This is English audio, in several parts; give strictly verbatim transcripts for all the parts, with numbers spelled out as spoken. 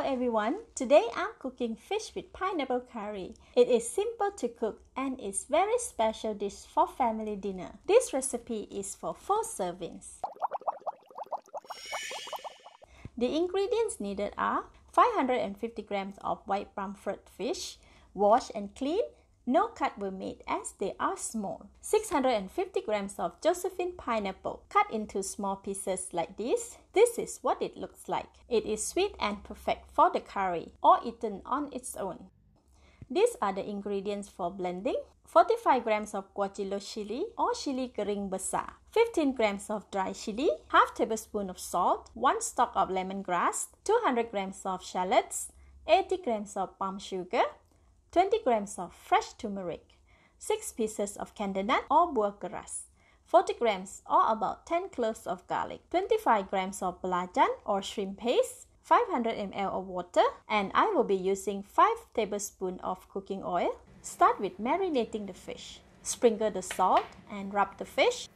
Hello everyone, today I'm cooking fish with pineapple curry. It is simple to cook and is very special dish for family dinner. This recipe is for four servings. The ingredients needed are five hundred fifty grams of white pomfret fish, wash and clean, no cut were made as they are small. six hundred fifty grams of Josephine pineapple, cut into small pieces like this. This is what it looks like. It is sweet and perfect for the curry or eaten on its own. These are the ingredients for blending. forty-five grams of guajillo chili or chili kering besar, fifteen grams of dry chili, half tablespoon of salt, one stalk of lemongrass, two hundred grams of shallots, eighty grams of palm sugar, twenty grams of fresh turmeric, six pieces of candlenut or buah keras, forty grams or about ten cloves of garlic, twenty-five grams of belacan or shrimp paste, five hundred milliliters of water, and I will be using five tablespoons of cooking oil. Start with marinating the fish. Sprinkle the salt and rub the fish.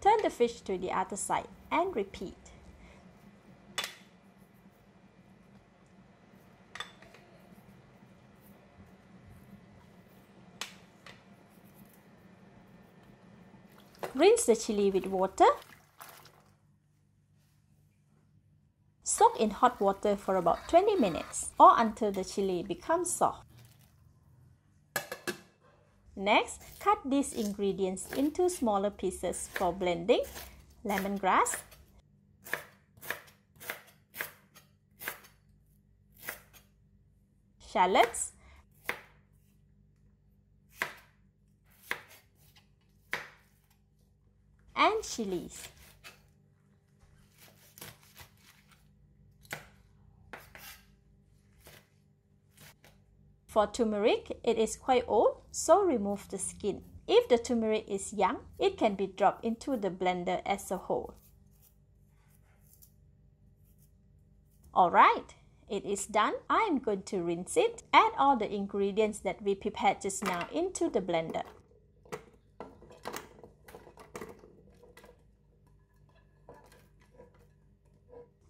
Turn the fish to the other side and repeat. Rinse the chili with water. Soak in hot water for about twenty minutes or until the chili becomes soft. Next, cut these ingredients into smaller pieces for blending. Lemongrass, shallots, and chilies. For turmeric, it is quite old, so remove the skin. If the turmeric is young, it can be dropped into the blender as a whole. Alright, it is done. I am going to rinse it. Add all the ingredients that we prepared just now into the blender.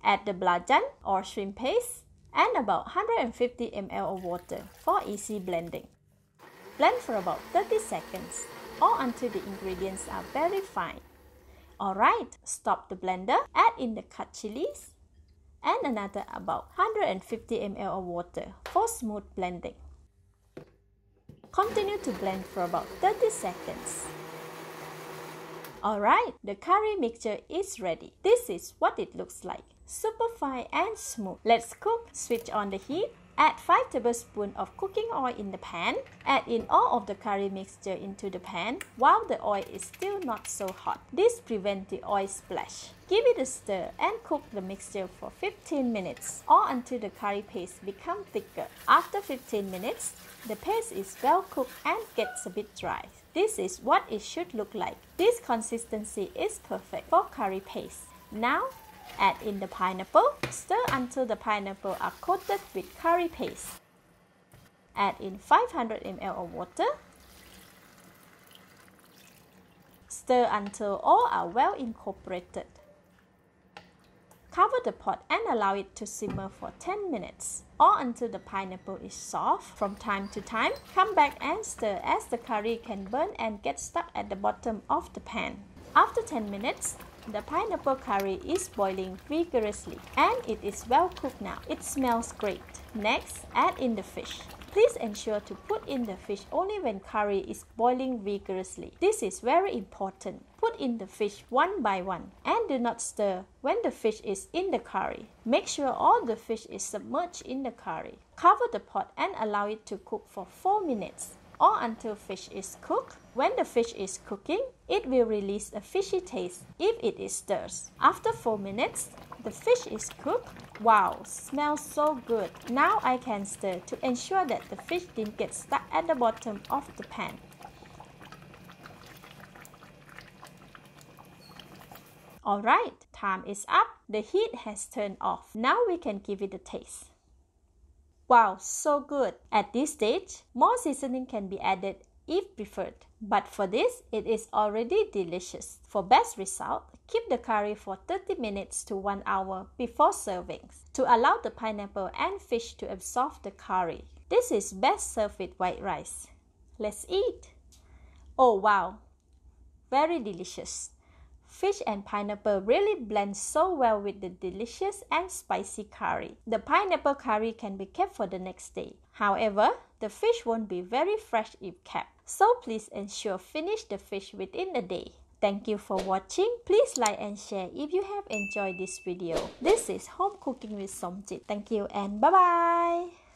Add the belacan or shrimp paste and about one hundred fifty milliliters of water for easy blending. Blend for about thirty seconds or until the ingredients are very fine. Alright, stop the blender, add in the cut chilies and another about one hundred fifty milliliters of water for smooth blending. Continue to blend for about thirty seconds. Alright, the curry mixture is ready. This is what it looks like. Super fine and smooth. Let's cook. Switch on the heat. Add five tablespoons of cooking oil in the pan. Add in all of the curry mixture into the pan while the oil is still not so hot. This prevents the oil splash. Give it a stir and cook the mixture for fifteen minutes or until the curry paste becomes thicker. After fifteen minutes, the paste is well cooked and gets a bit dry. This is what it should look like. This consistency is perfect for curry paste. Now, add in the pineapple. Stir until the pineapple are coated with curry paste. Add in five hundred milliliters of water. Stir until all are well incorporated. Cover the pot and allow it to simmer for ten minutes or until the pineapple is soft. From time to time, come back and stir as the curry can burn and get stuck at the bottom of the pan. After ten minutes, the pineapple curry is boiling vigorously and it is well cooked now. It smells great. Next, add in the fish. Please ensure to put in the fish only when curry is boiling vigorously. This is very important. Put in the fish one by one and do not stir when the fish is in the curry. Make sure all the fish is submerged in the curry. Cover the pot and allow it to cook for four minutes or until fish is cooked. When the fish is cooking, it will release a fishy taste if it is stirred. After four minutes, the fish is cooked. Wow, smells so good. Now I can stir to ensure that the fish didn't get stuck at the bottom of the pan. Alright, time is up. The heat has turned off. Now we can give it a taste. Wow, so good. At this stage, more seasoning can be added if preferred. But for this, it is already delicious. For best result, keep the curry for thirty minutes to one hour before servings to allow the pineapple and fish to absorb the curry. This is best served with white rice. Let's eat! Oh wow! Very delicious! Fish and pineapple really blend so well with the delicious and spicy curry. The pineapple curry can be kept for the next day. However, the fish won't be very fresh if kept. So please ensure finish the fish within a day. Thank you for watching. Please like and share if you have enjoyed this video. This is Home Cooking with Somjit. Thank you and bye-bye.